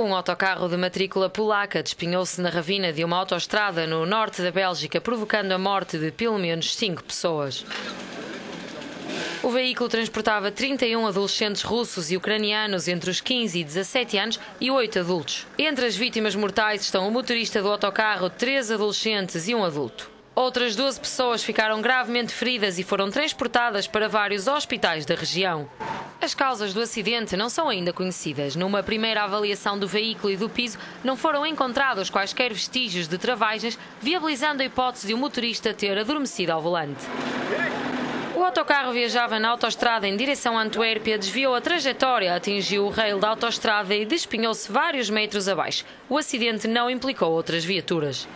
Um autocarro de matrícula polaca despenhou-se na ravina de uma autoestrada no norte da Bélgica, provocando a morte de pelo menos 5 pessoas. O veículo transportava 31 adolescentes russos e ucranianos entre os 15 e 17 anos e 8 adultos. Entre as vítimas mortais estão o motorista do autocarro, 3 adolescentes e um adulto. Outras 12 pessoas ficaram gravemente feridas e foram transportadas para vários hospitais da região. As causas do acidente não são ainda conhecidas. Numa primeira avaliação do veículo e do piso, não foram encontrados quaisquer vestígios de travagens, viabilizando a hipótese de o motorista ter adormecido ao volante. O autocarro viajava na autoestrada em direção a Antuérpia, desviou a trajetória, atingiu o rail da autoestrada e despenhou-se vários metros abaixo. O acidente não implicou outras viaturas.